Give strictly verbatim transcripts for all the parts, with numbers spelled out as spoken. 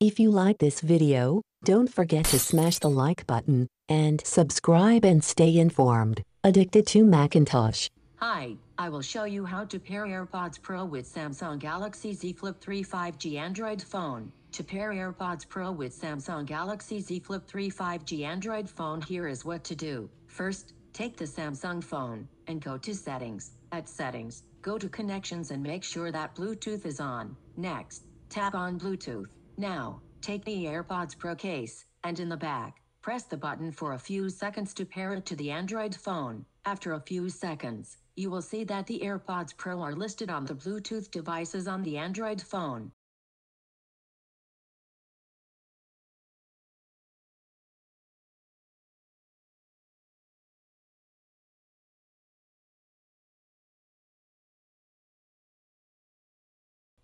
If you like this video, don't forget to smash the like button and subscribe and stay informed. Addicted to Macintosh. Hi, I will show you how to pair AirPods Pro with Samsung Galaxy Z Flip three five G Android phone. To pair AirPods Pro with Samsung Galaxy Z Flip three five G Android phone, here is what to do. First, take the Samsung phone and go to Settings. At Settings, go to Connections and make sure that Bluetooth is on. Next, tap on Bluetooth. Now, take the AirPods Pro case, and in the back, press the button for a few seconds to pair it to the Android phone. After a few seconds, you will see that the AirPods Pro are listed on the Bluetooth devices on the Android phone.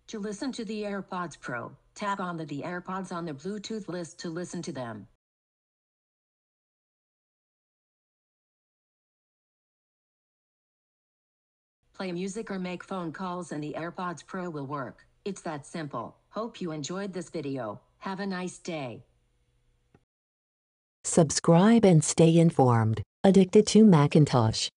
To listen to the AirPods Pro, tap on the, the AirPods on the Bluetooth list to listen to them. Play music or make phone calls and the AirPods Pro will work. It's that simple. Hope you enjoyed this video. Have a nice day. Subscribe and stay informed. Addicted to Macintosh.